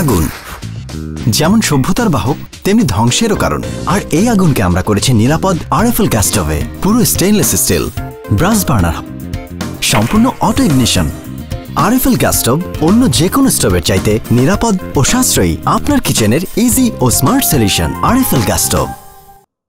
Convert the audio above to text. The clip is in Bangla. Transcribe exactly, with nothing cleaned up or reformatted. আগুন যেমন সভ্যতার বাহক তেমনি ধ্বংসেরও কারণ। আর এই আগুনকে আমরা করেছি নিরাপদ আরএফএল গ্যাস স্টোভে। পুরো স্টেইনলেস স্টিল, ব্রাশ বার্নার, সম্পূর্ণ auto ignition. RFL gas stove অন্য যে কোনো স্টোভের চাইতে নিরাপদ ও সাশ্রয়ী, আপনার কিচেনের ইজি ও smart solution. RFL gas stove.